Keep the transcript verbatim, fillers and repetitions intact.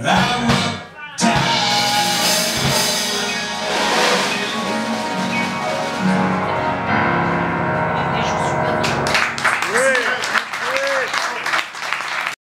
That